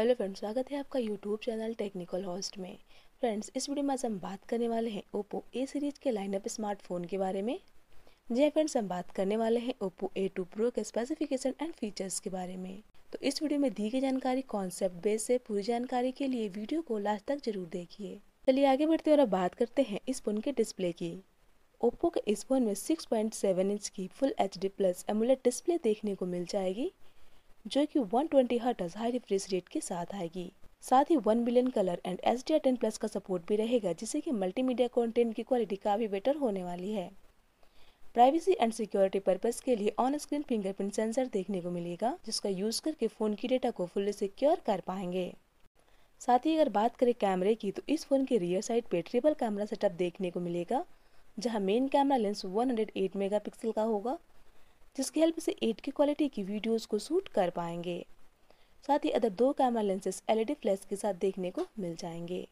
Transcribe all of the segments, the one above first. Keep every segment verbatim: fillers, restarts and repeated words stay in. Hello friends, स्वागत है आपका यूट्यूब चैनल टेक्निकल होस्ट में। फ्रेंड्स, इस वीडियो में आज हम बात करने वाले हैं ओप्पो ए सीरीज़ के लाइनअप स्मार्टफोन के बारे में। जी फ्रेंड्स, हम बात करने वाले हैं ओप्पो ए टू प्रो के स्पेसिफिकेशन एंड फीचर्स के बारे में। तो इस वीडियो में दी गई जानकारी कॉन्सेप्ट बेस से, पूरी जानकारी के लिए वीडियो को लास्ट तक जरूर देखिए। चलिए आगे बढ़ते हैं और अब बात करते हैं इस फोन के डिस्प्ले की। ओप्पो के इस फोन में सिक्स पॉइंट सेवन इंच की full H D plus AMOLED display देखने को मिल जाएगी, जो कि one twenty hertz high refresh rate के साथ आएगी। साथ ही one million colour and H D R ten plus का सपोर्ट भी रहेगा, जिससे कि मल्टीमीडिया कंटेंट की क्वालिटी काफ़ी बेटर होने वाली है। प्राइवेसी एंड सिक्योरिटी पर्पस के लिए ऑन स्क्रीन फिंगरप्रिंट सेंसर देखने को मिलेगा, जिसका यूज़ करके फ़ोन की डेटा को फुल्ली सिक्योर कर पाएंगे। साथ ही अगर बात करें कैमरे की, तो इस फोन के रियर साइड पे ट्रिपल कैमरा सेटअप देखने को मिलेगा, जहाँ main camera lens one hundred eight megapixel का होगा, जिसकी हेल्प से एट की क्वालिटी की वीडियोस को शूट कर पाएंगे। साथ ही अदर दो कैमरा लेंसेस एलईडी फ्लैश के साथ देखने को मिल जाएंगे।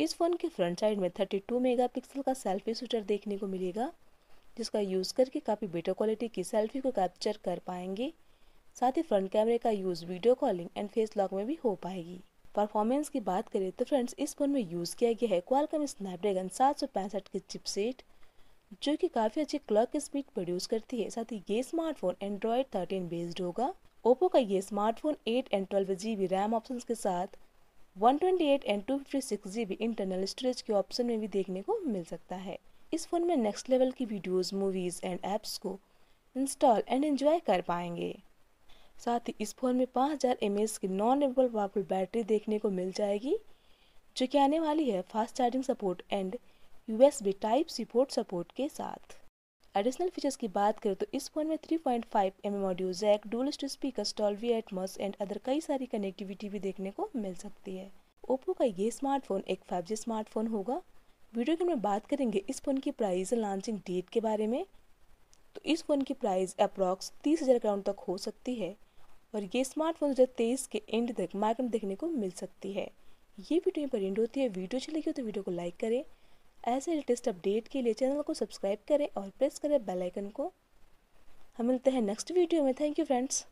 इस फ़ोन के फ्रंट साइड में थर्टी टू मेगापिक्सल का सेल्फी शूटर देखने को मिलेगा, जिसका यूज़ करके काफ़ी बेटर क्वालिटी की सेल्फी को कैप्चर कर पाएंगे। साथ ही फ्रंट कैमरे का use video calling and face lock में भी हो पाएगी। परफॉर्मेंस की बात करें तो फ्रेंड्स, इस फ़ोन में यूज़ किया गया है क्वालकॉम स्नैपड्रैगन सात सौ पैंसठ की चिपसेट, जो कि काफ़ी अच्छी क्लॉक की स्पीड प्रोड्यूस करती है। साथ ही ये स्मार्टफोन एंड्रॉयड थर्टीन बेस्ड होगा। ओप्पो का ये smartphone eight and twelve G B RAM option के साथ one twenty eight and two fifty six G B internal storage के ऑप्शन में भी देखने को मिल सकता है। इस फोन में नेक्स्ट लेवल की वीडियोस, मूवीज़ एंड ऐप्स को इंस्टॉल एंड एंजॉय कर पाएंगे। साथ ही इस फोन में पाँच हज़ार एम एच की नॉन रिमूवेबल पावरफुल बैटरी देखने को मिल जाएगी, जो कि आने वाली है fast charging support and USB type C port support के साथ। एडिशनल फीचर्स की बात करें तो इस फोन में three point five M M audio jack, dual speaker, Dolby Atmos and other कई सारी कनेक्टिविटी भी देखने को मिल सकती है। ओप्पो का ये स्मार्टफोन एक फाइव जी स्मार्टफोन होगा। वीडियो के में बात करेंगे इस फोन की प्राइस और लॉन्चिंग डेट के बारे में, तो इस फोन की प्राइस अप्रॉक्स तीस हज़ार के राउंड तक हो सकती है और ये स्मार्टफोन दो हज़ार तेईस के एंड तक मार्केट में देखने को मिल सकती है। ये वीडियो पर एंड होती है। वीडियो अच्छी लगी हो तो वीडियो को लाइक करें। ऐसे लेटेस्ट अपडेट के लिए चैनल को सब्सक्राइब करें और प्रेस करें बेल आइकन को। हम मिलते हैं नेक्स्ट वीडियो में। Thank you friends.